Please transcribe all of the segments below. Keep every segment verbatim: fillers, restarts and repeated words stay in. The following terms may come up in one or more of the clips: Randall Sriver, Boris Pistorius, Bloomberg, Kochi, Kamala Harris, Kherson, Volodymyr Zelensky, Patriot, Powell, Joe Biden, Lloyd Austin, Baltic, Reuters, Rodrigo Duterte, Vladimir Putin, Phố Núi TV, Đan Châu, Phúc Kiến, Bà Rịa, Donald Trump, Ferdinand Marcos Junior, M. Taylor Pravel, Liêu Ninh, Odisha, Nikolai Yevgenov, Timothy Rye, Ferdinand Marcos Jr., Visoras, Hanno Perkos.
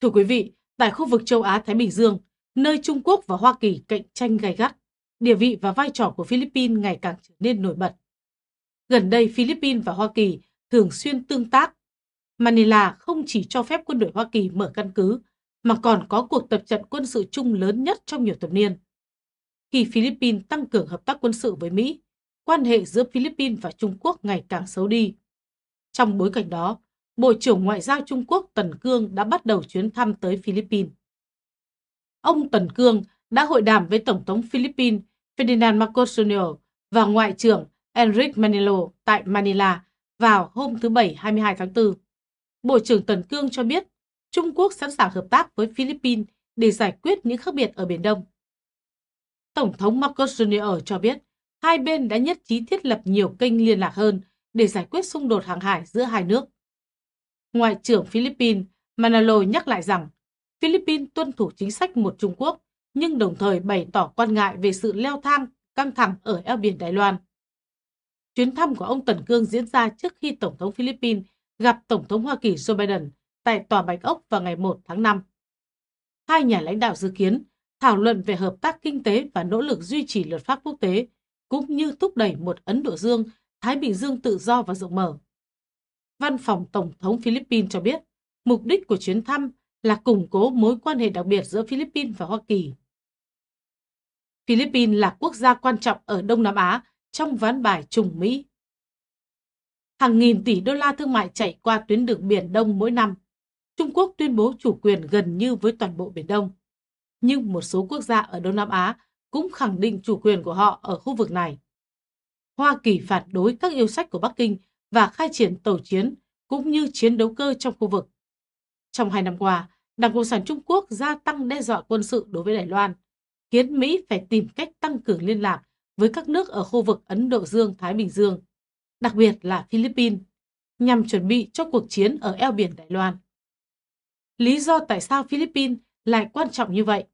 Thưa quý vị, tại khu vực châu Á-Thái Bình Dương, nơi Trung Quốc và Hoa Kỳ cạnh tranh gay gắt, địa vị và vai trò của Philippines ngày càng trở nên nổi bật. Gần đây, Philippines và Hoa Kỳ thường xuyên tương tác. Manila không chỉ cho phép quân đội Hoa Kỳ mở căn cứ, mà còn có cuộc tập trận quân sự chung lớn nhất trong nhiều thập niên. Khi Philippines tăng cường hợp tác quân sự với Mỹ, quan hệ giữa Philippines và Trung Quốc ngày càng xấu đi. Trong bối cảnh đó, Bộ trưởng Ngoại giao Trung Quốc Tần Cương đã bắt đầu chuyến thăm tới Philippines. Ông Tần Cương đã hội đàm với Tổng thống Philippines Ferdinand Marcos Junior và Ngoại trưởng Enrique Manalo tại Manila vào hôm thứ Bảy hai mươi hai tháng tư. Bộ trưởng Tần Cương cho biết Trung Quốc sẵn sàng hợp tác với Philippines để giải quyết những khác biệt ở Biển Đông. Tổng thống Marcos Junior cho biết hai bên đã nhất trí thiết lập nhiều kênh liên lạc hơn để giải quyết xung đột hàng hải giữa hai nước. Ngoại trưởng Philippines Manalo nhắc lại rằng Philippines tuân thủ chính sách một Trung Quốc nhưng đồng thời bày tỏ quan ngại về sự leo thang căng thẳng ở eo biển Đài Loan. Chuyến thăm của ông Tần Cương diễn ra trước khi Tổng thống Philippines gặp Tổng thống Hoa Kỳ Joe Biden tại Tòa Bạch Ốc vào ngày một tháng năm. Hai nhà lãnh đạo dự kiến thảo luận về hợp tác kinh tế và nỗ lực duy trì luật pháp quốc tế, cũng như thúc đẩy một Ấn Độ Dương, Thái Bình Dương tự do và rộng mở. Văn phòng Tổng thống Philippines cho biết mục đích của chuyến thăm là củng cố mối quan hệ đặc biệt giữa Philippines và Hoa Kỳ. Philippines là quốc gia quan trọng ở Đông Nam Á trong ván bài trùng Mỹ. Hàng nghìn tỷ đô la thương mại chảy qua tuyến đường Biển Đông mỗi năm. Trung Quốc tuyên bố chủ quyền gần như với toàn bộ Biển Đông. Nhưng một số quốc gia ở Đông Nam Á cũng khẳng định chủ quyền của họ ở khu vực này. Hoa Kỳ phản đối các yêu sách của Bắc Kinh và khai triển tàu chiến cũng như chiến đấu cơ trong khu vực. Trong hai năm qua, Đảng Cộng sản Trung Quốc gia tăng đe dọa quân sự đối với Đài Loan, khiến Mỹ phải tìm cách tăng cường liên lạc với các nước ở khu vực Ấn Độ Dương-Thái Bình Dương, đặc biệt là Philippines, nhằm chuẩn bị cho cuộc chiến ở eo biển Đài Loan. Lý do tại sao Philippines lại quan trọng như vậy?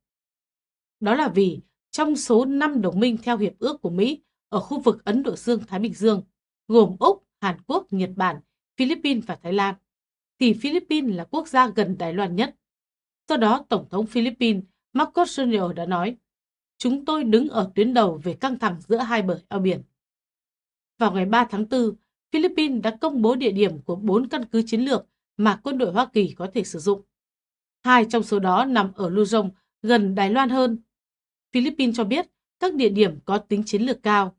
Đó là vì trong số năm đồng minh theo Hiệp ước của Mỹ ở khu vực Ấn Độ Dương-Thái Bình Dương, gồm Úc, Hàn Quốc, Nhật Bản, Philippines và Thái Lan, thì Philippines là quốc gia gần Đài Loan nhất. Do đó, Tổng thống Philippines Marcos Junior đã nói, chúng tôi đứng ở tuyến đầu về căng thẳng giữa hai bờ eo biển. Vào ngày ba tháng tư, Philippines đã công bố địa điểm của bốn căn cứ chiến lược mà quân đội Hoa Kỳ có thể sử dụng. Hai trong số đó nằm ở Luzon, gần Đài Loan hơn. Philippines cho biết các địa điểm có tính chiến lược cao.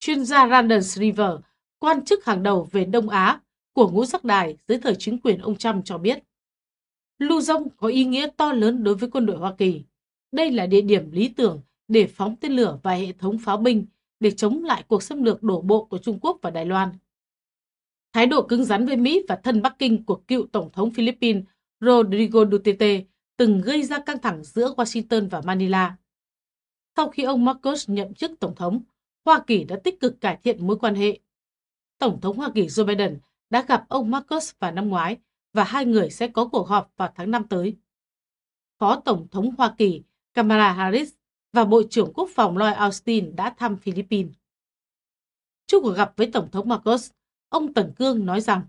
Chuyên gia Randall Sriver, quan chức hàng đầu về Đông Á của Ngũ Giác Đài dưới thời chính quyền ông Trump cho biết, Luzon có ý nghĩa to lớn đối với quân đội Hoa Kỳ. Đây là địa điểm lý tưởng để phóng tên lửa và hệ thống pháo binh để chống lại cuộc xâm lược đổ bộ của Trung Quốc và Đài Loan. Thái độ cứng rắn với Mỹ và thân Bắc Kinh của cựu Tổng thống Philippines Rodrigo Duterte từng gây ra căng thẳng giữa Washington và Manila. Sau khi ông Marcos nhậm chức Tổng thống, Hoa Kỳ đã tích cực cải thiện mối quan hệ. Tổng thống Hoa Kỳ Joe Biden đã gặp ông Marcos vào năm ngoái và hai người sẽ có cuộc họp vào tháng năm tới. Phó Tổng thống Hoa Kỳ Kamala Harris và Bộ trưởng Quốc phòng Lloyd Austin đã thăm Philippines. Trước cuộc gặp với Tổng thống Marcos, ông Tần Cương nói rằng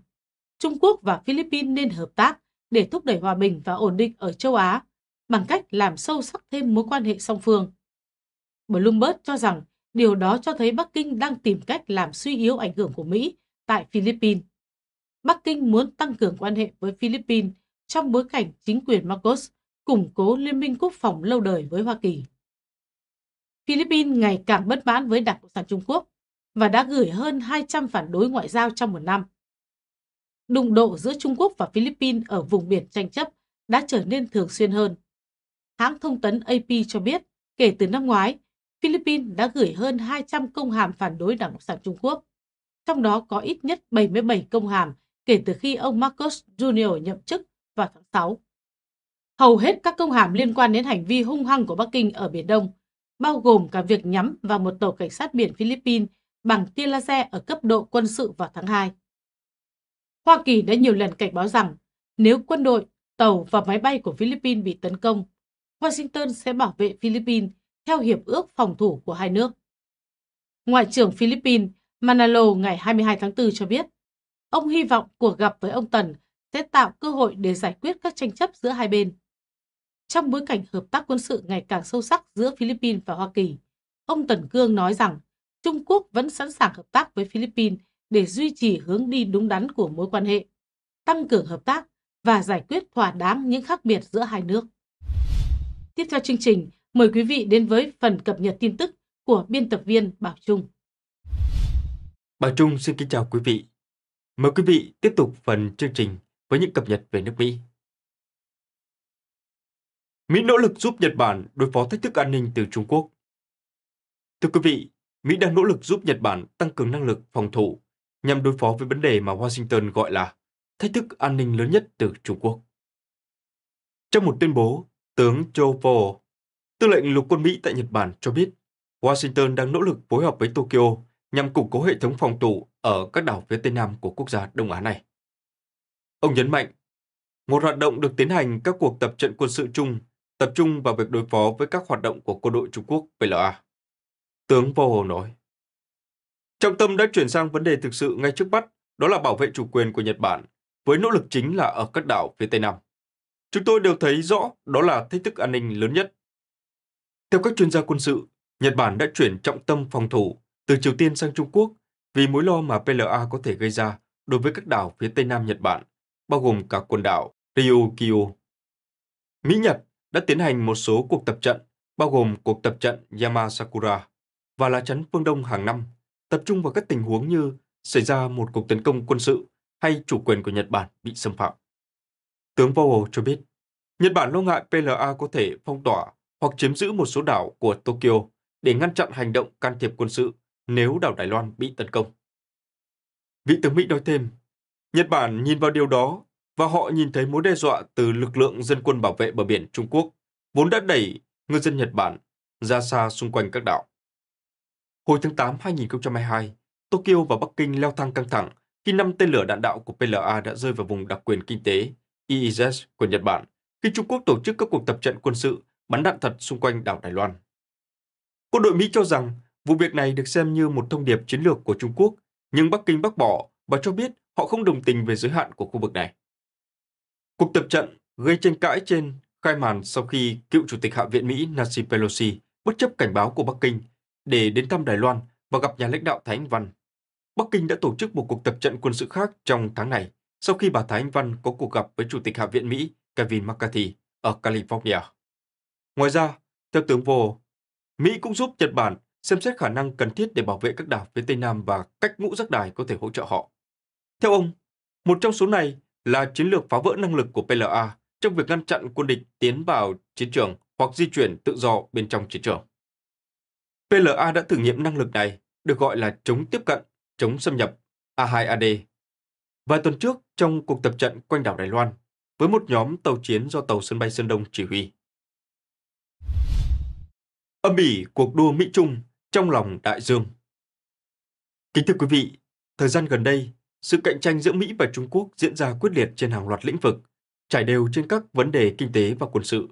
Trung Quốc và Philippines nên hợp tác để thúc đẩy hòa bình và ổn định ở châu Á bằng cách làm sâu sắc thêm mối quan hệ song phương. Bloomberg cho rằng điều đó cho thấy Bắc Kinh đang tìm cách làm suy yếu ảnh hưởng của Mỹ tại Philippines. Bắc Kinh muốn tăng cường quan hệ với Philippines trong bối cảnh chính quyền Marcos củng cố liên minh quốc phòng lâu đời với Hoa Kỳ. Philippines ngày càng bất mãn với Đảng Cộng sản Trung Quốc và đã gửi hơn hai trăm phản đối ngoại giao trong một năm. Đụng độ giữa Trung Quốc và Philippines ở vùng biển tranh chấp đã trở nên thường xuyên hơn. Hãng thông tấn A P cho biết kể từ năm ngoái, Philippines đã gửi hơn hai trăm công hàm phản đối Đảng Cộng sản Trung Quốc, trong đó có ít nhất bảy mươi bảy công hàm kể từ khi ông Marcos Junior nhậm chức vào tháng sáu. Hầu hết các công hàm liên quan đến hành vi hung hăng của Bắc Kinh ở Biển Đông, bao gồm cả việc nhắm vào một tàu cảnh sát biển Philippines bằng tia laser ở cấp độ quân sự vào tháng hai. Hoa Kỳ đã nhiều lần cảnh báo rằng nếu quân đội, tàu và máy bay của Philippines bị tấn công, Washington sẽ bảo vệ Philippines theo hiệp ước phòng thủ của hai nước. Ngoại trưởng Philippines Manalo ngày hai mươi hai tháng tư cho biết, ông hy vọng cuộc gặp với ông Tần sẽ tạo cơ hội để giải quyết các tranh chấp giữa hai bên. Trong bối cảnh hợp tác quân sự ngày càng sâu sắc giữa Philippines và Hoa Kỳ, ông Tần Cương nói rằng Trung Quốc vẫn sẵn sàng hợp tác với Philippines để duy trì hướng đi đúng đắn của mối quan hệ, tăng cường hợp tác và giải quyết thỏa đáng những khác biệt giữa hai nước. Tiếp theo chương trình, mời quý vị đến với phần cập nhật tin tức của biên tập viên Bảo Trung. Bảo Trung xin kính chào quý vị. Mời quý vị tiếp tục phần chương trình với những cập nhật về nước Mỹ. Mỹ nỗ lực giúp Nhật Bản đối phó thách thức an ninh từ Trung Quốc. Thưa quý vị, Mỹ đang nỗ lực giúp Nhật Bản tăng cường năng lực phòng thủ nhằm đối phó với vấn đề mà Washington gọi là thách thức an ninh lớn nhất từ Trung Quốc. Trong một tuyên bố, tướng Joe Ford, tư lệnh lục quân Mỹ tại Nhật Bản cho biết Washington đang nỗ lực phối hợp với Tokyo nhằm củng cố hệ thống phòng thủ ở các đảo phía Tây Nam của quốc gia Đông Á này. Ông nhấn mạnh, một hoạt động được tiến hành các cuộc tập trận quân sự chung tập trung vào việc đối phó với các hoạt động của quân đội Trung Quốc pê lờ a. Tướng Powell nói, trọng tâm đã chuyển sang vấn đề thực sự ngay trước mắt, đó là bảo vệ chủ quyền của Nhật Bản, với nỗ lực chính là ở các đảo phía Tây Nam. Chúng tôi đều thấy rõ đó là thách thức an ninh lớn nhất. Theo các chuyên gia quân sự, Nhật Bản đã chuyển trọng tâm phòng thủ từ Triều Tiên sang Trung Quốc vì mối lo mà pê lờ a có thể gây ra đối với các đảo phía Tây Nam Nhật Bản, bao gồm cả quần đảo Ryukyu. Mỹ-Nhật đã tiến hành một số cuộc tập trận, bao gồm cuộc tập trận Yamasakura và lá chắn phương Đông hàng năm, tập trung vào các tình huống như xảy ra một cuộc tấn công quân sự hay chủ quyền của Nhật Bản bị xâm phạm. Tướng Powell cho biết, Nhật Bản lo ngại pê lờ a có thể phong tỏa hoặc chiếm giữ một số đảo của Tokyo để ngăn chặn hành động can thiệp quân sự nếu đảo Đài Loan bị tấn công. Vị tướng Mỹ nói thêm, Nhật Bản nhìn vào điều đó và họ nhìn thấy mối đe dọa từ lực lượng dân quân bảo vệ bờ biển Trung Quốc vốn đã đẩy ngư dân Nhật Bản ra xa xung quanh các đảo. Hồi tháng tám năm hai nghìn không trăm hai mươi hai, Tokyo và Bắc Kinh leo thang căng thẳng khi năm tên lửa đạn đạo của pê lờ a đã rơi vào vùng đặc quyền kinh tế i i zét của Nhật Bản khi Trung Quốc tổ chức các cuộc tập trận quân sự bắn đạn thật xung quanh đảo Đài Loan. Quân đội Mỹ cho rằng vụ việc này được xem như một thông điệp chiến lược của Trung Quốc, nhưng Bắc Kinh bác bỏ và cho biết họ không đồng tình về giới hạn của khu vực này. Cuộc tập trận gây tranh cãi trên khai màn sau khi cựu Chủ tịch Hạ viện Mỹ Nancy Pelosi bất chấp cảnh báo của Bắc Kinh để đến thăm Đài Loan và gặp nhà lãnh đạo Thái Anh Văn. Bắc Kinh đã tổ chức một cuộc tập trận quân sự khác trong tháng này sau khi bà Thái Anh Văn có cuộc gặp với Chủ tịch Hạ viện Mỹ Kevin McCarthy ở California. Ngoài ra, theo tướng Vô, Mỹ cũng giúp Nhật Bản xem xét khả năng cần thiết để bảo vệ các đảo phía Tây Nam và cách ngũ giác đài có thể hỗ trợ họ. Theo ông, một trong số này là chiến lược phá vỡ năng lực của pê lờ a trong việc ngăn chặn quân địch tiến vào chiến trường hoặc di chuyển tự do bên trong chiến trường. pê lờ a đã thử nghiệm năng lực này, được gọi là chống tiếp cận, chống xâm nhập A hai A D. Vài tuần trước trong cuộc tập trận quanh đảo Đài Loan với một nhóm tàu chiến do tàu sân bay Sơn Đông chỉ huy. Âm ỉ cuộc đua Mỹ-Trung trong lòng đại dương. Kính thưa quý vị, thời gian gần đây, sự cạnh tranh giữa Mỹ và Trung Quốc diễn ra quyết liệt trên hàng loạt lĩnh vực, trải đều trên các vấn đề kinh tế và quân sự.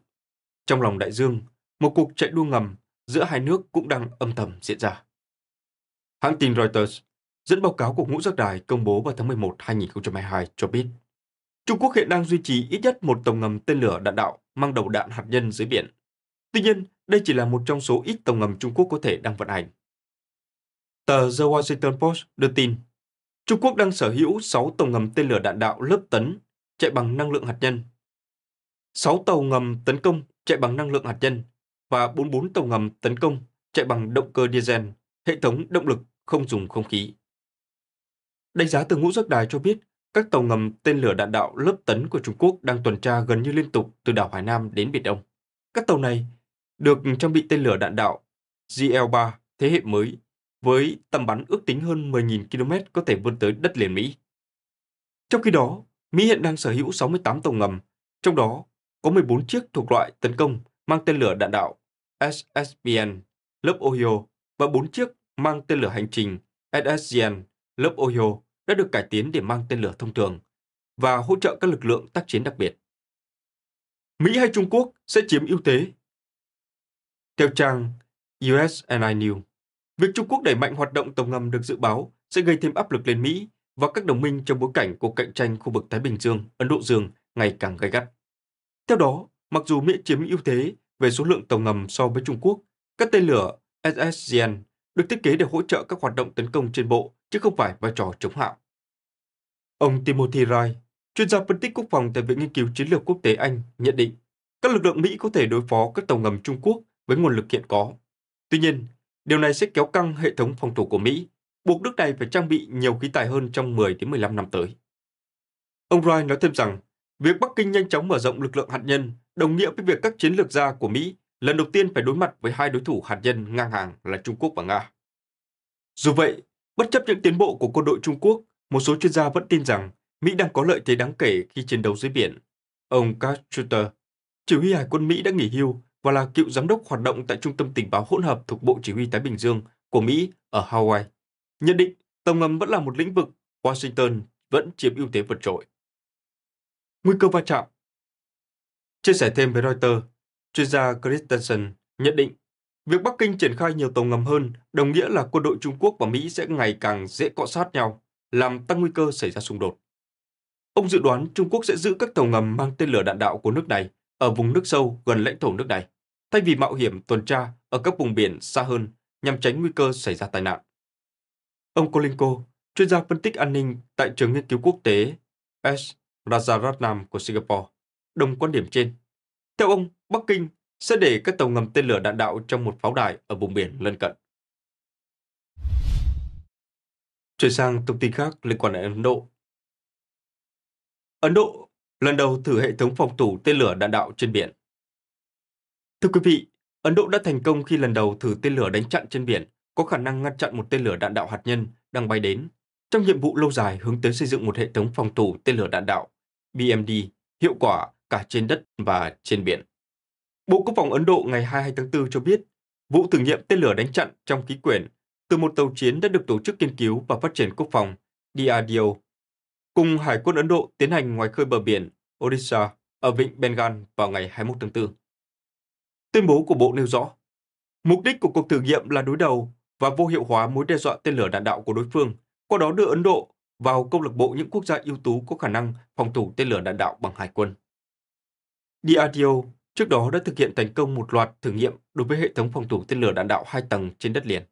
Trong lòng đại dương, một cuộc chạy đua ngầm giữa hai nước cũng đang âm thầm diễn ra. Hãng tin Reuters dẫn báo cáo của Ngũ Giác Đài công bố vào tháng mười một năm hai nghìn không trăm hai mươi hai cho biết Trung Quốc hiện đang duy trì ít nhất một tàu ngầm tên lửa đạn đạo mang đầu đạn hạt nhân dưới biển. Tuy nhiên, đây chỉ là một trong số ít tàu ngầm Trung Quốc có thể đang vận hành. Tờ The Washington Post đưa tin Trung Quốc đang sở hữu sáu tàu ngầm tên lửa đạn đạo lớp tấn chạy bằng năng lượng hạt nhân, sáu tàu ngầm tấn công chạy bằng năng lượng hạt nhân và bốn mươi tư tàu ngầm tấn công chạy bằng động cơ diesel, hệ thống động lực không dùng không khí. Đánh giá từ Ngũ Giác Đài cho biết các tàu ngầm tên lửa đạn đạo lớp tấn của Trung Quốc đang tuần tra gần như liên tục từ đảo Hải Nam đến Biển Đông. Các tàu này được trang bị tên lửa đạn đạo G L ba thế hệ mới với tầm bắn ước tính hơn mười nghìn ki lô mét có thể vươn tới đất liền Mỹ. Trong khi đó, Mỹ hiện đang sở hữu sáu mươi tám tàu ngầm, trong đó có mười bốn chiếc thuộc loại tấn công mang tên lửa đạn đạo S S B N lớp Ohio và bốn chiếc mang tên lửa hành trình S S G N lớp Ohio đã được cải tiến để mang tên lửa thông thường và hỗ trợ các lực lượng tác chiến đặc biệt. Mỹ hay Trung Quốc sẽ chiếm ưu thế? Theo trang U S and I News, việc Trung Quốc đẩy mạnh hoạt động tàu ngầm được dự báo sẽ gây thêm áp lực lên Mỹ và các đồng minh trong bối cảnh cuộc cạnh tranh khu vực Thái Bình Dương, Ấn Độ Dương ngày càng gay gắt. Theo đó, mặc dù Mỹ chiếm ưu thế về số lượng tàu ngầm so với Trung Quốc, các tên lửa ét ét giê en được thiết kế để hỗ trợ các hoạt động tấn công trên bộ chứ không phải vai trò chống hạm. Ông Timothy Rye, chuyên gia phân tích quốc phòng tại Viện Nghiên cứu Chiến lược Quốc tế Anh, nhận định các lực lượng Mỹ có thể đối phó các tàu ngầm Trung Quốc với nguồn lực hiện có. Tuy nhiên, điều này sẽ kéo căng hệ thống phòng thủ của Mỹ, buộc nước này phải trang bị nhiều khí tài hơn trong mười đến mười lăm năm tới. Ông Rye nói thêm rằng, việc Bắc Kinh nhanh chóng mở rộng lực lượng hạt nhân đồng nghĩa với việc các chiến lược gia của Mỹ lần đầu tiên phải đối mặt với hai đối thủ hạt nhân ngang hàng là Trung Quốc và Nga. Dù vậy, bất chấp những tiến bộ của quân đội Trung Quốc, một số chuyên gia vẫn tin rằng Mỹ đang có lợi thế đáng kể khi chiến đấu dưới biển. Ông Carl Schulte, chỉ huy hải quân Mỹ đã nghỉ hưu và là cựu giám đốc hoạt động tại Trung tâm Tình báo Hỗn hợp thuộc Bộ Chỉ huy Thái Bình Dương của Mỹ ở Hawaii, nhận định tàu ngầm vẫn là một lĩnh vực Washington vẫn chiếm ưu thế vượt trội. Nguy cơ va chạm. Chia sẻ thêm với Reuters, chuyên gia Kristensen nhận định việc Bắc Kinh triển khai nhiều tàu ngầm hơn đồng nghĩa là quân đội Trung Quốc và Mỹ sẽ ngày càng dễ cọ sát nhau, làm tăng nguy cơ xảy ra xung đột. Ông dự đoán Trung Quốc sẽ giữ các tàu ngầm mang tên lửa đạn đạo của nước này ở vùng nước sâu gần lãnh thổ nước này, thay vì mạo hiểm tuần tra ở các vùng biển xa hơn nhằm tránh nguy cơ xảy ra tai nạn. Ông Colinco, chuyên gia phân tích an ninh tại Trường Nghiên cứu Quốc tế S. Rajaratnam của Singapore, đồng quan điểm trên. Theo ông, Bắc Kinh sẽ để các tàu ngầm tên lửa đạn đạo trong một pháo đài ở vùng biển lân cận. Chuyển sang thông tin khác liên quan đến Ấn Độ. Ấn Độ lần đầu thử hệ thống phòng thủ tên lửa đạn đạo trên biển. Thưa quý vị, Ấn Độ đã thành công khi lần đầu thử tên lửa đánh chặn trên biển, có khả năng ngăn chặn một tên lửa đạn đạo hạt nhân đang bay đến, trong nhiệm vụ lâu dài hướng tới xây dựng một hệ thống phòng thủ tên lửa đạn đạo B M D hiệu quả cả trên đất và trên biển. Bộ Quốc phòng Ấn Độ ngày hai mươi hai tháng tư cho biết, vụ thử nghiệm tên lửa đánh chặn trong khí quyển từ một tàu chiến đã được Tổ chức Nghiên cứu và Phát triển Quốc phòng D R D O cùng Hải quân Ấn Độ tiến hành ngoài khơi bờ biển Odisha ở vịnh Bengal vào ngày hai mươi mốt tháng tư. Tuyên bố của Bộ nêu rõ, mục đích của cuộc thử nghiệm là đối đầu và vô hiệu hóa mối đe dọa tên lửa đạn đạo của đối phương, qua đó đưa Ấn Độ vào câu lạc bộ những quốc gia ưu tú có khả năng phòng thủ tên lửa đạn đạo bằng hải quân. D R D O trước đó đã thực hiện thành công một loạt thử nghiệm đối với hệ thống phòng thủ tên lửa đạn đạo hai tầng trên đất liền,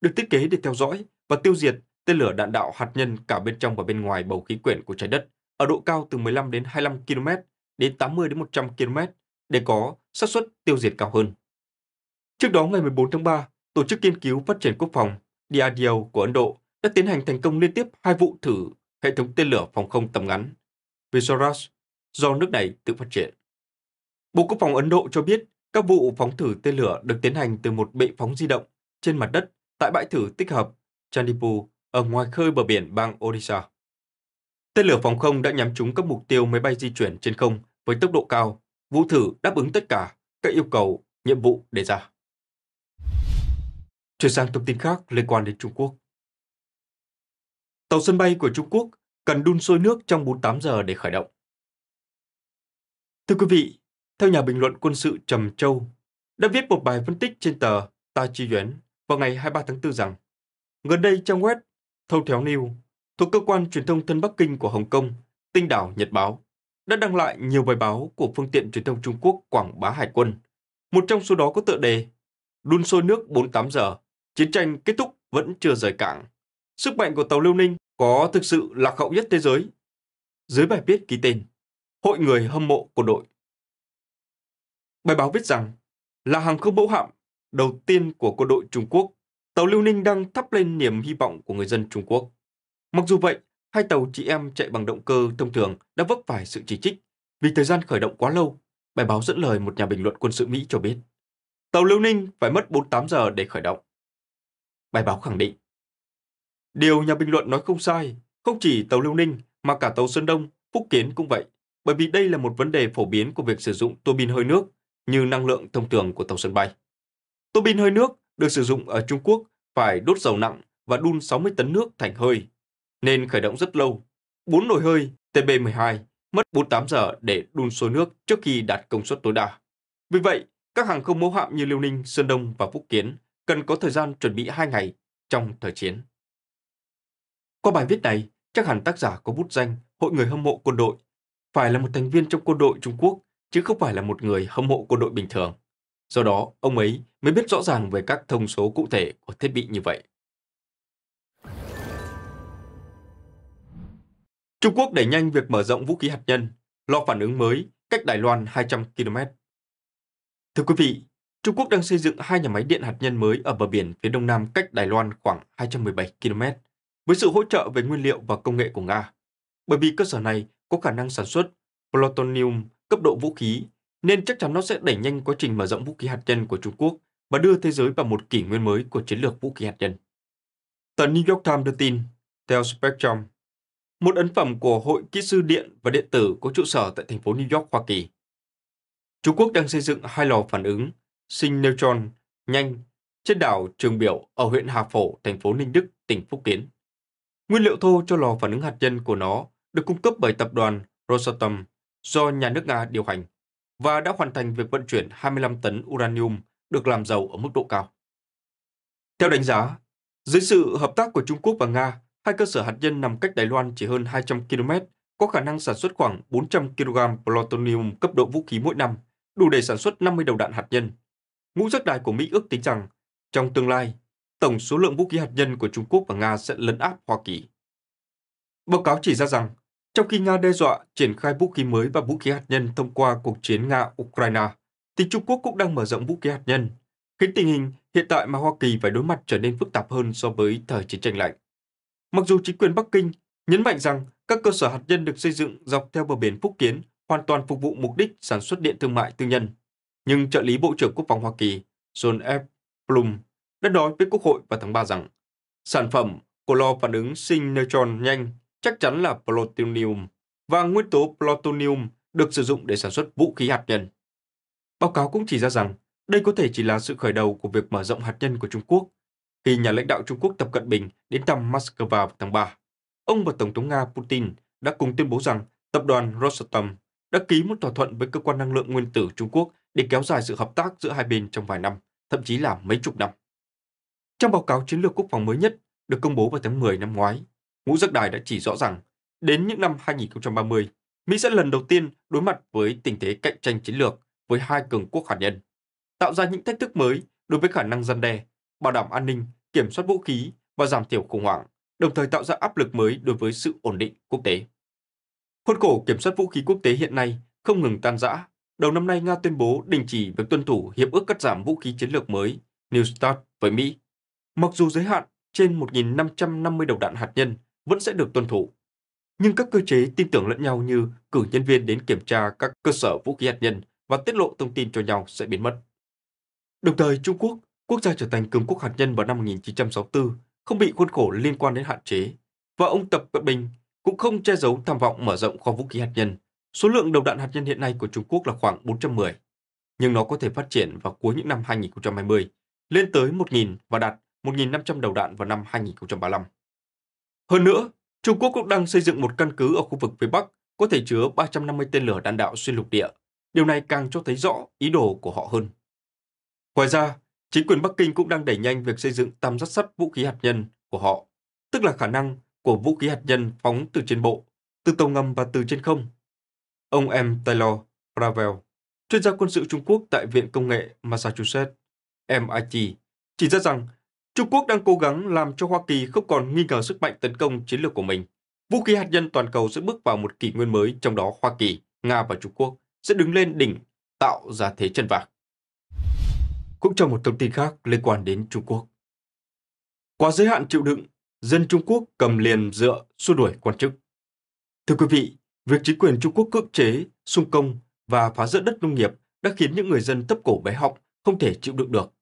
được thiết kế để theo dõi và tiêu diệt tên lửa đạn đạo hạt nhân cả bên trong và bên ngoài bầu khí quyển của trái đất ở độ cao từ mười lăm đến hai mươi lăm ki-lô-mét đến tám mươi đến một trăm ki-lô-mét để có xác suất tiêu diệt cao hơn. Trước đó ngày mười bốn tháng ba, Tổ chức Nghiên cứu Phát triển Quốc phòng D R D O của Ấn Độ đã tiến hành thành công liên tiếp hai vụ thử hệ thống tên lửa phòng không tầm ngắn Visoras do nước này tự phát triển. Bộ Quốc phòng Ấn Độ cho biết các vụ phóng thử tên lửa được tiến hành từ một bệ phóng di động trên mặt đất tại bãi thử tích hợp Chandipur ở ngoài khơi bờ biển bang Odisha. Tên lửa phòng không đã nhắm trúng các mục tiêu máy bay di chuyển trên không với tốc độ cao. Vụ thử đáp ứng tất cả các yêu cầu, nhiệm vụ đề ra. Chuyển sang thông tin khác liên quan đến Trung Quốc. Tàu sân bay của Trung Quốc cần đun sôi nước trong bốn mươi tám giờ để khởi động. Thưa quý vị, theo nhà bình luận quân sự Trầm Châu đã viết một bài phân tích trên tờ Ta Chi Yuán vào ngày hai mươi ba tháng tư rằng gần đây trang web Thâu Théo News thuộc cơ quan truyền thông thân Bắc Kinh của Hồng Kông, Tinh Đảo Nhật Báo, đã đăng lại nhiều bài báo của phương tiện truyền thông Trung Quốc quảng bá hải quân. Một trong số đó có tựa đề "Đun sôi nước bốn mươi tám giờ, chiến tranh kết thúc vẫn chưa rời cảng. Sức mạnh của tàu Liêu Ninh có thực sự lạc hậu nhất thế giới?" Dưới bài viết ký tên Hội người hâm mộ của đội. Bài báo viết rằng là hàng không mẫu hạm đầu tiên của quân đội Trung Quốc, tàu Liêu Ninh đang thắp lên niềm hy vọng của người dân Trung Quốc. Mặc dù vậy, hai tàu chị em chạy bằng động cơ thông thường đã vấp phải sự chỉ trích vì thời gian khởi động quá lâu, bài báo dẫn lời một nhà bình luận quân sự Mỹ cho biết. Tàu Liêu Ninh phải mất bốn mươi tám giờ để khởi động. Bài báo khẳng định, điều nhà bình luận nói không sai, không chỉ tàu Liêu Ninh mà cả tàu Sơn Đông, Phúc Kiến cũng vậy, bởi vì đây là một vấn đề phổ biến của việc sử dụng tua bin hơi nước như năng lượng thông thường của tàu sân bay. Tua bin hơi nước được sử dụng ở Trung Quốc phải đốt dầu nặng và đun sáu mươi tấn nước thành hơi, nên khởi động rất lâu. Bốn nồi hơi T B mười hai mất bốn mươi tám giờ để đun sôi nước trước khi đạt công suất tối đa. Vì vậy, các hàng không mẫu hạm như Liêu Ninh, Sơn Đông và Phúc Kiến cần có thời gian chuẩn bị hai ngày trong thời chiến. Qua bài viết này, Chắc hẳn tác giả có bút danh Hội Người Hâm Mộ Quân Đội, phải là một thành viên trong quân đội Trung Quốc, chứ không phải là một người hâm mộ quân đội bình thường. Do đó, ông ấy mới biết rõ ràng về các thông số cụ thể của thiết bị như vậy. Trung Quốc đẩy nhanh việc mở rộng vũ khí hạt nhân, lo phản ứng mới cách Đài Loan hai trăm ki lô mét. Thưa quý vị, Trung Quốc đang xây dựng hai nhà máy điện hạt nhân mới ở bờ biển phía đông nam cách Đài Loan khoảng hai trăm mười bảy ki lô mét, với sự hỗ trợ về nguyên liệu và công nghệ của Nga. Bởi vì cơ sở này có khả năng sản xuất plutonium cấp độ vũ khí, nên chắc chắn nó sẽ đẩy nhanh quá trình mở rộng vũ khí hạt nhân của Trung Quốc và đưa thế giới vào một kỷ nguyên mới của chiến lược vũ khí hạt nhân. Tờ New York Times đưa tin, theo Spectrum, một ấn phẩm của Hội Kỹ sư Điện và Điện tử có trụ sở tại thành phố New York, Hoa Kỳ. Trung Quốc đang xây dựng hai lò phản ứng sinh neutron nhanh trên đảo Trường Biểu ở huyện Hà Phổ, thành phố Ninh Đức, tỉnh Phúc Kiến. Nguyên liệu thô cho lò phản ứng hạt nhân của nó được cung cấp bởi tập đoàn Rosatom do nhà nước Nga điều hành và đã hoàn thành việc vận chuyển hai mươi lăm tấn uranium được làm giàu ở mức độ cao. Theo đánh giá, dưới sự hợp tác của Trung Quốc và Nga, hai cơ sở hạt nhân nằm cách Đài Loan chỉ hơn hai trăm ki lô mét, có khả năng sản xuất khoảng bốn trăm ki lô gam plutonium cấp độ vũ khí mỗi năm, đủ để sản xuất năm mươi đầu đạn hạt nhân. Ngũ giác đài của Mỹ ước tính rằng, trong tương lai, tổng số lượng vũ khí hạt nhân của Trung Quốc và Nga sẽ lấn áp Hoa Kỳ. Báo cáo chỉ ra rằng, trong khi Nga đe dọa triển khai vũ khí mới và vũ khí hạt nhân thông qua cuộc chiến Nga-Ukraine, thì Trung Quốc cũng đang mở rộng vũ khí hạt nhân, khiến tình hình hiện tại mà Hoa Kỳ phải đối mặt trở nên phức tạp hơn so với thời chiến tranh lạnh. Mặc dù chính quyền Bắc Kinh nhấn mạnh rằng các cơ sở hạt nhân được xây dựng dọc theo bờ biển Phúc Kiến hoàn toàn phục vụ mục đích sản xuất điện thương mại tư nhân, nhưng trợ lý Bộ trưởng Quốc phòng Hoa Kỳ John F. Blum đã nói với Quốc hội vào tháng ba rằng sản phẩm của lò phản ứng sinh neutron nhanh chắc chắn là plutonium và nguyên tố plutonium được sử dụng để sản xuất vũ khí hạt nhân. Báo cáo cũng chỉ ra rằng đây có thể chỉ là sự khởi đầu của việc mở rộng hạt nhân của Trung Quốc. Khi nhà lãnh đạo Trung Quốc Tập Cận Bình đến thăm Moscow vào tháng ba, ông và Tổng thống Nga Putin đã cùng tuyên bố rằng tập đoàn Rosatom đã ký một thỏa thuận với Cơ quan Năng lượng Nguyên tử Trung Quốc để kéo dài sự hợp tác giữa hai bên trong vài năm, thậm chí là mấy chục năm. Trong báo cáo chiến lược quốc phòng mới nhất được công bố vào tháng mười năm ngoái, Ngũ Giác Đài đã chỉ rõ rằng đến những năm hai nghìn không trăm ba mươi, Mỹ sẽ lần đầu tiên đối mặt với tình thế cạnh tranh chiến lược với hai cường quốc hạt nhân, tạo ra những thách thức mới đối với khả năng răn đe, bảo đảm an ninh, kiểm soát vũ khí và giảm thiểu khủng hoảng, đồng thời tạo ra áp lực mới đối với sự ổn định quốc tế. Khuôn khổ kiểm soát vũ khí quốc tế hiện nay không ngừng tan rã. Đầu năm nay, Nga tuyên bố đình chỉ việc tuân thủ hiệp ước cắt giảm vũ khí chiến lược mới New START với Mỹ. Mặc dù giới hạn trên một nghìn năm trăm năm mươi đầu đạn hạt nhân vẫn sẽ được tuân thủ, nhưng các cơ chế tin tưởng lẫn nhau như cử nhân viên đến kiểm tra các cơ sở vũ khí hạt nhân và tiết lộ thông tin cho nhau sẽ biến mất. Đồng thời, Trung Quốc, quốc gia trở thành cường quốc hạt nhân vào năm một nghìn chín trăm sáu mươi tư, không bị khuôn khổ liên quan đến hạn chế, và ông Tập Cận Bình cũng không che giấu tham vọng mở rộng kho vũ khí hạt nhân. Số lượng đầu đạn hạt nhân hiện nay của Trung Quốc là khoảng bốn trăm mười, nhưng nó có thể phát triển vào cuối những năm hai nghìn không trăm hai mươi, lên tới một nghìn và đạt một nghìn năm trăm đầu đạn vào năm hai nghìn không trăm ba mươi lăm. Hơn nữa, Trung Quốc cũng đang xây dựng một căn cứ ở khu vực phía Bắc có thể chứa ba trăm năm mươi tên lửa đạn đạo xuyên lục địa. Điều này càng cho thấy rõ ý đồ của họ hơn. Ngoài ra, chính quyền Bắc Kinh cũng đang đẩy nhanh việc xây dựng tam giác sắt vũ khí hạt nhân của họ, tức là khả năng của vũ khí hạt nhân phóng từ trên bộ, từ tàu ngầm và từ trên không. Ông M. Taylor Pravel, chuyên gia quân sự Trung Quốc tại Viện Công nghệ Massachusetts, em ai ti, chỉ ra rằng Trung Quốc đang cố gắng làm cho Hoa Kỳ không còn nghi ngờ sức mạnh tấn công chiến lược của mình. Vũ khí hạt nhân toàn cầu sẽ bước vào một kỷ nguyên mới, trong đó Hoa Kỳ, Nga và Trung Quốc sẽ đứng lên đỉnh, tạo ra thế chân vạc. Cũng trong một thông tin khác liên quan đến Trung Quốc. Quá giới hạn chịu đựng, dân Trung Quốc cầm liềm dựa xua đuổi quan chức. Thưa quý vị, việc chính quyền Trung Quốc cưỡng chế, xung công và phá rỡ đất nông nghiệp đã khiến những người dân thấp cổ bé họng không thể chịu đựng được.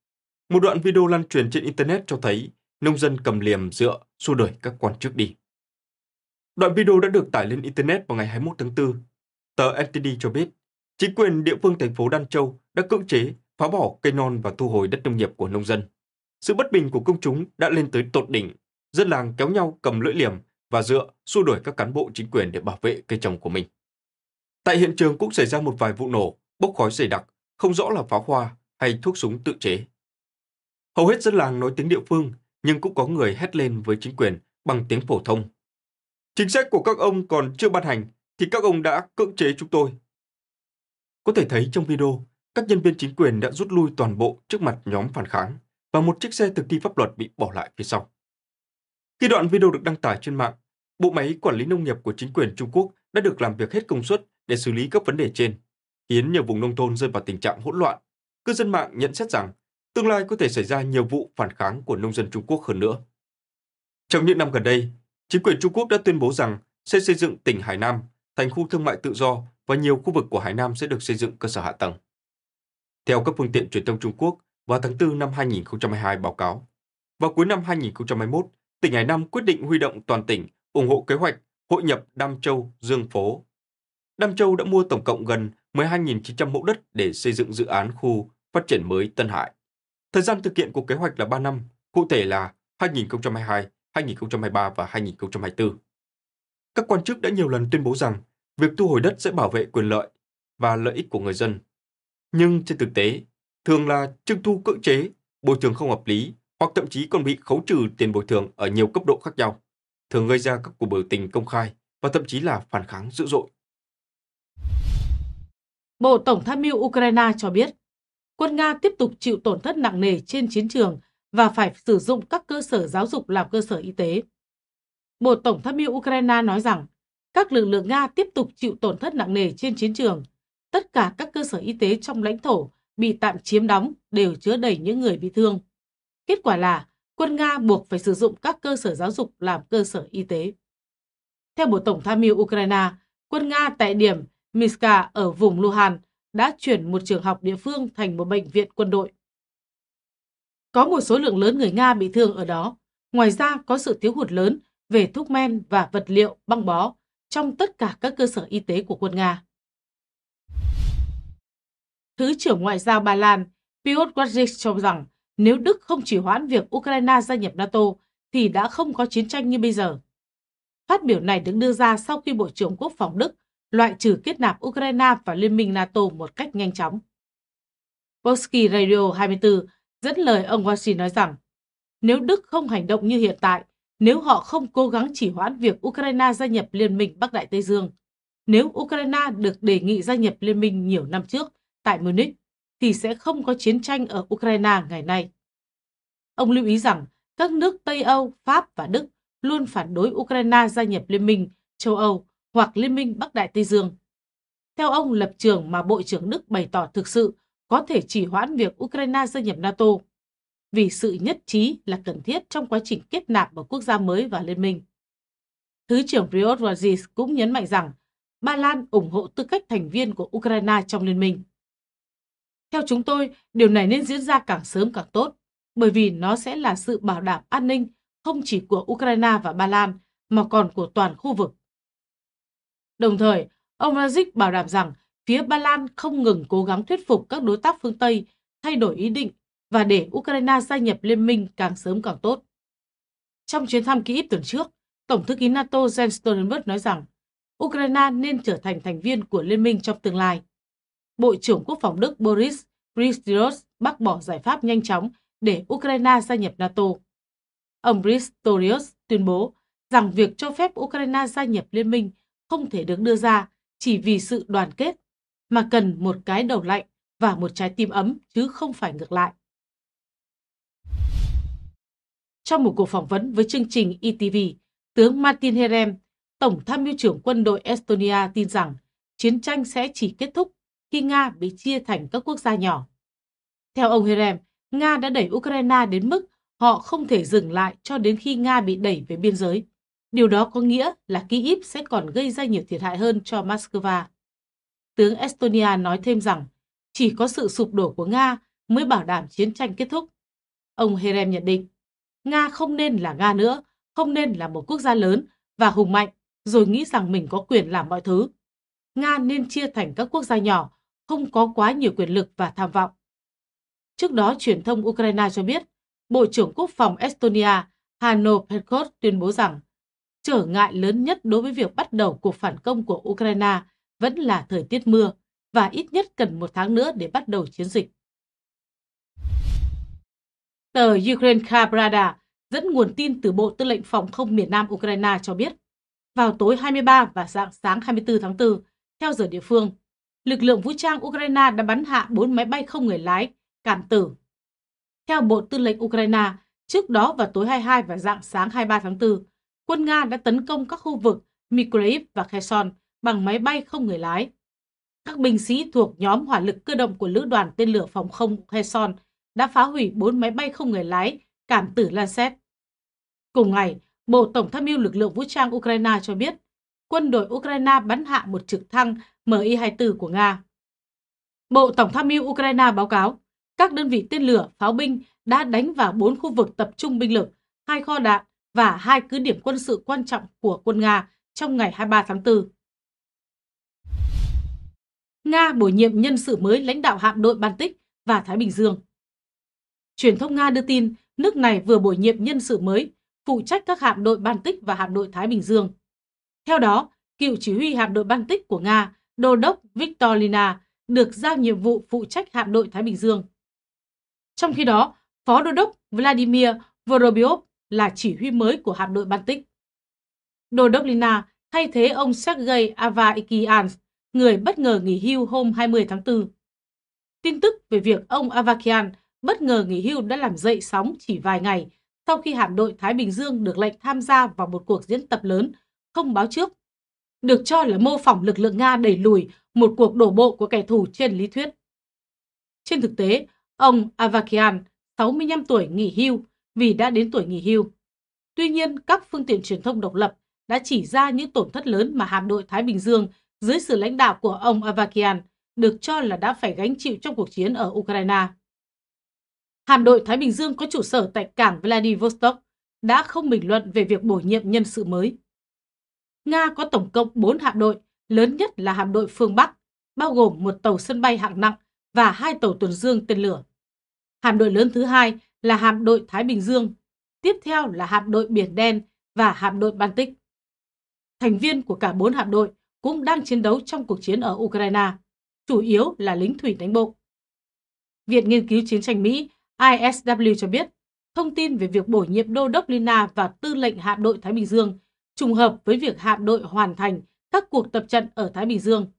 Một đoạn video lan truyền trên Internet cho thấy nông dân cầm liềm dựa xua đuổi các quan chức đi. Đoạn video đã được tải lên Internet vào ngày hai mươi mốt tháng tư. Tờ en tê đê cho biết, chính quyền địa phương thành phố Đan Châu đã cưỡng chế phá bỏ cây non và thu hồi đất nông nghiệp của nông dân. Sự bất bình của công chúng đã lên tới tột đỉnh, dân làng kéo nhau cầm lưỡi liềm và dựa xua đuổi các cán bộ chính quyền để bảo vệ cây trồng của mình. Tại hiện trường cũng xảy ra một vài vụ nổ, bốc khói dày đặc, không rõ là pháo hoa hay thuốc súng tự chế. Hầu hết dân làng nói tiếng địa phương, nhưng cũng có người hét lên với chính quyền bằng tiếng phổ thông. Chính sách của các ông còn chưa ban hành thì các ông đã cưỡng chế chúng tôi. Có thể thấy trong video, các nhân viên chính quyền đã rút lui toàn bộ trước mặt nhóm phản kháng và một chiếc xe thực thi pháp luật bị bỏ lại phía sau. Khi đoạn video được đăng tải trên mạng, bộ máy quản lý nông nghiệp của chính quyền Trung Quốc đã được làm việc hết công suất để xử lý các vấn đề trên, khiến nhiều vùng nông thôn rơi vào tình trạng hỗn loạn. Cư dân mạng nhận xét rằng tương lai có thể xảy ra nhiều vụ phản kháng của nông dân Trung Quốc hơn nữa. Trong những năm gần đây, chính quyền Trung Quốc đã tuyên bố rằng sẽ xây dựng tỉnh Hải Nam thành khu thương mại tự do và nhiều khu vực của Hải Nam sẽ được xây dựng cơ sở hạ tầng. Theo các phương tiện truyền thông Trung Quốc, vào tháng tư năm hai nghìn không trăm hai mươi hai báo cáo, vào cuối năm hai nghìn không trăm hai mươi mốt, tỉnh Hải Nam quyết định huy động toàn tỉnh ủng hộ kế hoạch hội nhập Đam Châu, Dương Phố. Đam Châu đã mua tổng cộng gần mười hai nghìn chín trăm mẫu đất để xây dựng dự án khu phát triển mới Tân Hải. Thời gian thực hiện của kế hoạch là ba năm, cụ thể là hai nghìn không trăm hai mươi hai, hai nghìn không trăm hai mươi ba và hai nghìn không trăm hai mươi tư. Các quan chức đã nhiều lần tuyên bố rằng việc thu hồi đất sẽ bảo vệ quyền lợi và lợi ích của người dân. Nhưng trên thực tế, thường là trưng thu cưỡng chế, bồi thường không hợp lý hoặc thậm chí còn bị khấu trừ tiền bồi thường ở nhiều cấp độ khác nhau, thường gây ra các cuộc biểu tình công khai và thậm chí là phản kháng dữ dội. Bộ Tổng tham mưu Ukraine cho biết, quân Nga tiếp tục chịu tổn thất nặng nề trên chiến trường và phải sử dụng các cơ sở giáo dục làm cơ sở y tế. Bộ Tổng tham mưu Ukraine nói rằng, các lực lượng Nga tiếp tục chịu tổn thất nặng nề trên chiến trường. Tất cả các cơ sở y tế trong lãnh thổ bị tạm chiếm đóng đều chứa đầy những người bị thương. Kết quả là, quân Nga buộc phải sử dụng các cơ sở giáo dục làm cơ sở y tế. Theo Bộ Tổng tham mưu Ukraine, quân Nga tại điểm Miska ở vùng Luhansk đã chuyển một trường học địa phương thành một bệnh viện quân đội. Có một số lượng lớn người Nga bị thương ở đó. Ngoài ra có sự thiếu hụt lớn về thuốc men và vật liệu băng bó trong tất cả các cơ sở y tế của quân Nga. Thứ trưởng Ngoại giao Ba Lan Piotr Gwardzik cho rằng nếu Đức không chỉ hoãn việc Ukraine gia nhập NATO thì đã không có chiến tranh như bây giờ. Phát biểu này được đưa ra sau khi Bộ trưởng Quốc phòng Đức loại trừ kết nạp Ukraine vào Liên minh NATO một cách nhanh chóng. Polsky Radio hai mươi tư dẫn lời ông Gwardzik nói rằng nếu Đức không hành động như hiện tại, nếu họ không cố gắng chỉ hoãn việc Ukraine gia nhập Liên minh Bắc Đại Tây Dương, nếu Ukraine được đề nghị gia nhập Liên minh nhiều năm trước tại Munich, thì sẽ không có chiến tranh ở Ukraine ngày nay. Ông lưu ý rằng các nước Tây Âu, Pháp và Đức luôn phản đối Ukraine gia nhập Liên minh châu Âu hoặc Liên minh Bắc Đại Tây Dương. Theo ông, lập trường mà Bộ trưởng Đức bày tỏ thực sự có thể chỉ hoãn việc Ukraine gia nhập NATO, vì sự nhất trí là cần thiết trong quá trình kết nạp một quốc gia mới vào Liên minh. Thứ trưởng Piotr Gwardzik cũng nhấn mạnh rằng Ba Lan ủng hộ tư cách thành viên của Ukraine trong Liên minh. Theo chúng tôi, điều này nên diễn ra càng sớm càng tốt, bởi vì nó sẽ là sự bảo đảm an ninh không chỉ của Ukraine và Ba Lan, mà còn của toàn khu vực. Đồng thời, ông Rajic bảo đảm rằng phía Ba Lan không ngừng cố gắng thuyết phục các đối tác phương Tây thay đổi ý định và để Ukraine gia nhập liên minh càng sớm càng tốt. Trong chuyến thăm Kyiv tuần trước, Tổng thư ký NATO Jens Stoltenberg nói rằng Ukraine nên trở thành thành viên của liên minh trong tương lai. Bộ trưởng Quốc phòng Đức Boris Pistorius bác bỏ giải pháp nhanh chóng để Ukraine gia nhập NATO. Ông Pistorius tuyên bố rằng việc cho phép Ukraine gia nhập liên minh không thể được đưa ra chỉ vì sự đoàn kết, mà cần một cái đầu lạnh và một trái tim ấm chứ không phải ngược lại. Trong một cuộc phỏng vấn với chương trình e tê vê, tướng Martin Herem, Tổng tham mưu trưởng quân đội Estonia tin rằng chiến tranh sẽ chỉ kết thúc khi Nga bị chia thành các quốc gia nhỏ. Theo ông Herem, Nga đã đẩy Ukraine đến mức họ không thể dừng lại cho đến khi Nga bị đẩy về biên giới. Điều đó có nghĩa là Kyiv sẽ còn gây ra nhiều thiệt hại hơn cho Moscow. Tướng Estonia nói thêm rằng chỉ có sự sụp đổ của Nga mới bảo đảm chiến tranh kết thúc. Ông Herem nhận định, Nga không nên là Nga nữa, không nên là một quốc gia lớn và hùng mạnh rồi nghĩ rằng mình có quyền làm mọi thứ. Nga nên chia thành các quốc gia nhỏ, không có quá nhiều quyền lực và tham vọng. Trước đó, truyền thông Ukraine cho biết, Bộ trưởng Quốc phòng Estonia Hanno Perkos tuyên bố rằng trở ngại lớn nhất đối với việc bắt đầu cuộc phản công của Ukraine vẫn là thời tiết mưa và ít nhất cần một tháng nữa để bắt đầu chiến dịch. Tờ Ukrainka Pravda dẫn nguồn tin từ Bộ Tư lệnh Phòng không miền Nam Ukraine cho biết vào tối hai mươi ba và dạng sáng hai mươi tư tháng tư, theo giờ địa phương. Lực lượng vũ trang Ukraine đã bắn hạ bốn máy bay không người lái, cảm tử. Theo Bộ Tư lệnh Ukraine, trước đó vào tối hai mươi hai và dạng sáng hai mươi ba tháng tư, quân Nga đã tấn công các khu vực Mykolaiv và Kherson bằng máy bay không người lái. Các binh sĩ thuộc nhóm hỏa lực cơ động của Lữ đoàn Tên lửa Phòng không Kherson đã phá hủy bốn máy bay không người lái, cảm tử Lancet. Cùng ngày, Bộ Tổng tham mưu lực lượng vũ trang Ukraine cho biết, quân đội Ukraine bắn hạ một trực thăng M I hai mươi tư của Nga. Bộ Tổng tham mưu Ukraine báo cáo, các đơn vị tên lửa, pháo binh đã đánh vào bốn khu vực tập trung binh lực, hai kho đạn và hai cứ điểm quân sự quan trọng của quân Nga trong ngày hai mươi ba tháng tư. Nga bổ nhiệm nhân sự mới lãnh đạo hạm đội Baltic và Thái Bình Dương. Truyền thông Nga đưa tin nước này vừa bổ nhiệm nhân sự mới phụ trách các hạm đội Baltic và hạm đội Thái Bình Dương. Theo đó, cựu chỉ huy hạm đội Baltic của Nga, đô đốc Viktorina, được giao nhiệm vụ phụ trách hạm đội Thái Bình Dương. Trong khi đó, phó đô đốc Vladimir Vorobyov là chỉ huy mới của hạm đội Baltic. Đô đốc Lina thay thế ông Sergei Avakian, người bất ngờ nghỉ hưu hôm hai mươi tháng tư. Tin tức về việc ông Avakian bất ngờ nghỉ hưu đã làm dậy sóng chỉ vài ngày sau khi hạm đội Thái Bình Dương được lệnh tham gia vào một cuộc diễn tập lớn không báo trước, được cho là mô phỏng lực lượng Nga đẩy lùi một cuộc đổ bộ của kẻ thù trên lý thuyết. Trên thực tế, ông Avakian, sáu mươi lăm tuổi, nghỉ hưu vì đã đến tuổi nghỉ hưu. Tuy nhiên, các phương tiện truyền thông độc lập đã chỉ ra những tổn thất lớn mà hạm đội Thái Bình Dương dưới sự lãnh đạo của ông Avakian được cho là đã phải gánh chịu trong cuộc chiến ở Ukraine. Hạm đội Thái Bình Dương có trụ sở tại cảng Vladivostok đã không bình luận về việc bổ nhiệm nhân sự mới. Nga có tổng cộng bốn hạm đội, lớn nhất là hạm đội phương Bắc, bao gồm một tàu sân bay hạng nặng và hai tàu tuần dương tên lửa. Hạm đội lớn thứ hai là hạm đội Thái Bình Dương, tiếp theo là hạm đội Biển Đen và hạm đội Baltic. Thành viên của cả bốn hạm đội cũng đang chiến đấu trong cuộc chiến ở Ukraine, chủ yếu là lính thủy đánh bộ. Viện Nghiên cứu Chiến tranh Mỹ I S W cho biết, thông tin về việc bổ nhiệm đô đốc Lina và tư lệnh hạm đội Thái Bình Dương trùng hợp với việc hạm đội hoàn thành các cuộc tập trận ở Thái Bình Dương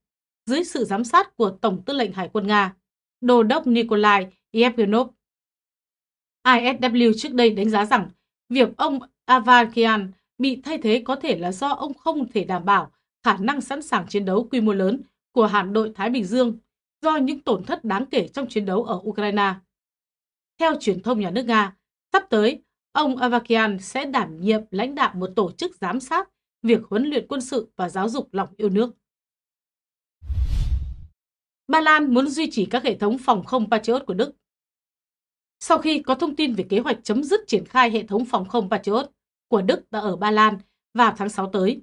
dưới sự giám sát của Tổng tư lệnh Hải quân Nga, đô đốc Nikolai Yevgenov. I S W trước đây đánh giá rằng việc ông Avakian bị thay thế có thể là do ông không thể đảm bảo khả năng sẵn sàng chiến đấu quy mô lớn của hạm đội Thái Bình Dương do những tổn thất đáng kể trong chiến đấu ở Ukraine. Theo truyền thông nhà nước Nga, sắp tới, ông Avakian sẽ đảm nhiệm lãnh đạo một tổ chức giám sát việc huấn luyện quân sự và giáo dục lòng yêu nước. Ba Lan muốn duy trì các hệ thống phòng không Patriot của Đức. Sau khi có thông tin về kế hoạch chấm dứt triển khai hệ thống phòng không Patriot của Đức ở Ba Lan vào tháng sáu tới,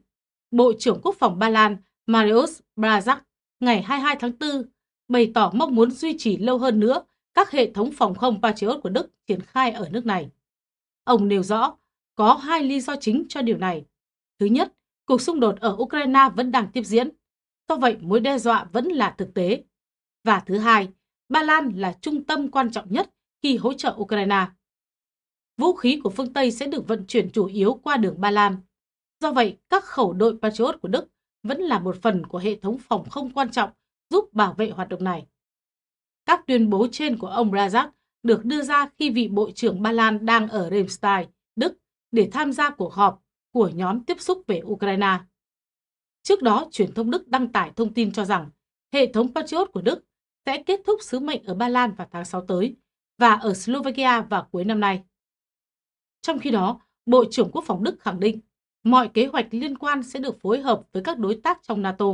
Bộ trưởng Quốc phòng Ba Lan Mariusz Błaszczak ngày hai mươi hai tháng tư bày tỏ mong muốn duy trì lâu hơn nữa các hệ thống phòng không Patriot của Đức triển khai ở nước này. Ông nêu rõ có hai lý do chính cho điều này. Thứ nhất, cuộc xung đột ở Ukraine vẫn đang tiếp diễn, do vậy mối đe dọa vẫn là thực tế. Và thứ hai, Ba Lan là trung tâm quan trọng nhất khi hỗ trợ Ukraine. Vũ khí của phương Tây sẽ được vận chuyển chủ yếu qua đường Ba Lan. Do vậy, các khẩu đội Patriot của Đức vẫn là một phần của hệ thống phòng không quan trọng giúp bảo vệ hoạt động này. Các tuyên bố trên của ông Błaszczak được đưa ra khi vị Bộ trưởng Ba Lan đang ở Ramstein, Đức, để tham gia cuộc họp của nhóm tiếp xúc về Ukraine. Trước đó, truyền thông Đức đăng tải thông tin cho rằng hệ thống Patriot của Đức sẽ kết thúc sứ mệnh ở Ba Lan vào tháng sáu tới và ở Slovakia vào cuối năm nay. Trong khi đó, Bộ trưởng Quốc phòng Đức khẳng định mọi kế hoạch liên quan sẽ được phối hợp với các đối tác trong NATO.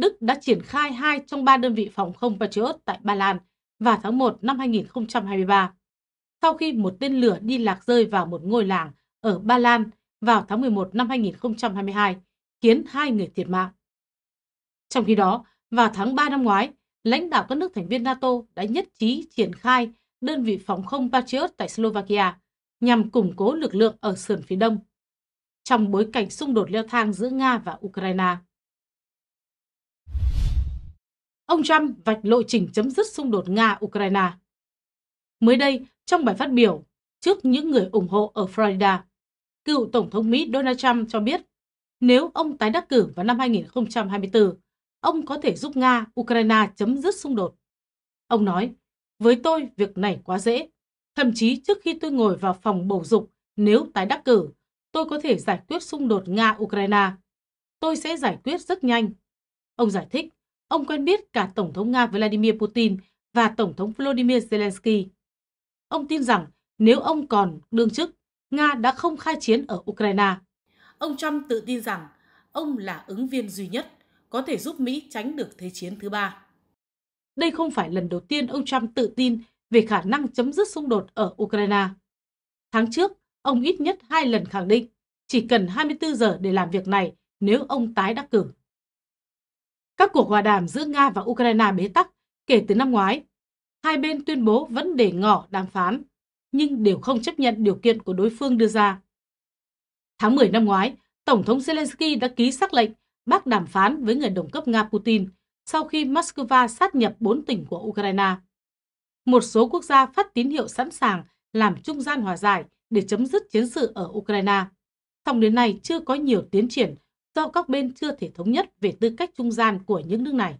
Đức đã triển khai hai trong ba đơn vị phòng không Patriot tại Ba Lan vào tháng một năm hai nghìn không trăm hai mươi ba, sau khi một tên lửa đi lạc rơi vào một ngôi làng ở Ba Lan vào tháng mười một năm hai nghìn không trăm hai mươi hai, khiến hai người thiệt mạng. Trong khi đó, vào tháng ba năm ngoái, lãnh đạo các nước thành viên NATO đã nhất trí triển khai đơn vị phòng không Patriot tại Slovakia nhằm củng cố lực lượng ở sườn phía đông, trong bối cảnh xung đột leo thang giữa Nga và Ukraine. Ông Trump vạch lộ trình chấm dứt xung đột Nga-Ukraine. Mới đây, trong bài phát biểu trước những người ủng hộ ở Florida, cựu Tổng thống Mỹ Donald Trump cho biết Nếu ông tái đắc cử vào năm hai nghìn không trăm hai mươi tư, ông có thể giúp Nga, Ukraine chấm dứt xung đột. Ông nói, với tôi việc này quá dễ. Thậm chí trước khi tôi ngồi vào phòng bầu dục, nếu tái đắc cử, tôi có thể giải quyết xung đột Nga-Ukraine. Tôi sẽ giải quyết rất nhanh. Ông giải thích, ông quen biết cả Tổng thống Nga Vladimir Putin và Tổng thống Volodymyr Zelensky. Ông tin rằng nếu ông còn đương chức, Nga đã không khai chiến ở Ukraine. Ông Trump tự tin rằng ông là ứng viên duy nhất có thể giúp Mỹ tránh được thế chiến thứ ba. Đây không phải lần đầu tiên ông Trump tự tin về khả năng chấm dứt xung đột ở Ukraine. Tháng trước, ông ít nhất hai lần khẳng định chỉ cần hai mươi tư giờ để làm việc này nếu ông tái đắc cử. Các cuộc hòa đàm giữa Nga và Ukraine bế tắc kể từ năm ngoái. Hai bên tuyên bố vẫn để ngỏ đàm phán, nhưng đều không chấp nhận điều kiện của đối phương đưa ra. Tháng mười năm ngoái, Tổng thống Zelensky đã ký sắc lệnh bác đàm phán với người đồng cấp Nga Putin sau khi Moscow sát nhập bốn tỉnh của Ukraine. Một số quốc gia phát tín hiệu sẵn sàng làm trung gian hòa giải để chấm dứt chiến sự ở Ukraine. Song đến nay chưa có nhiều tiến triển do các bên chưa thể thống nhất về tư cách trung gian của những nước này.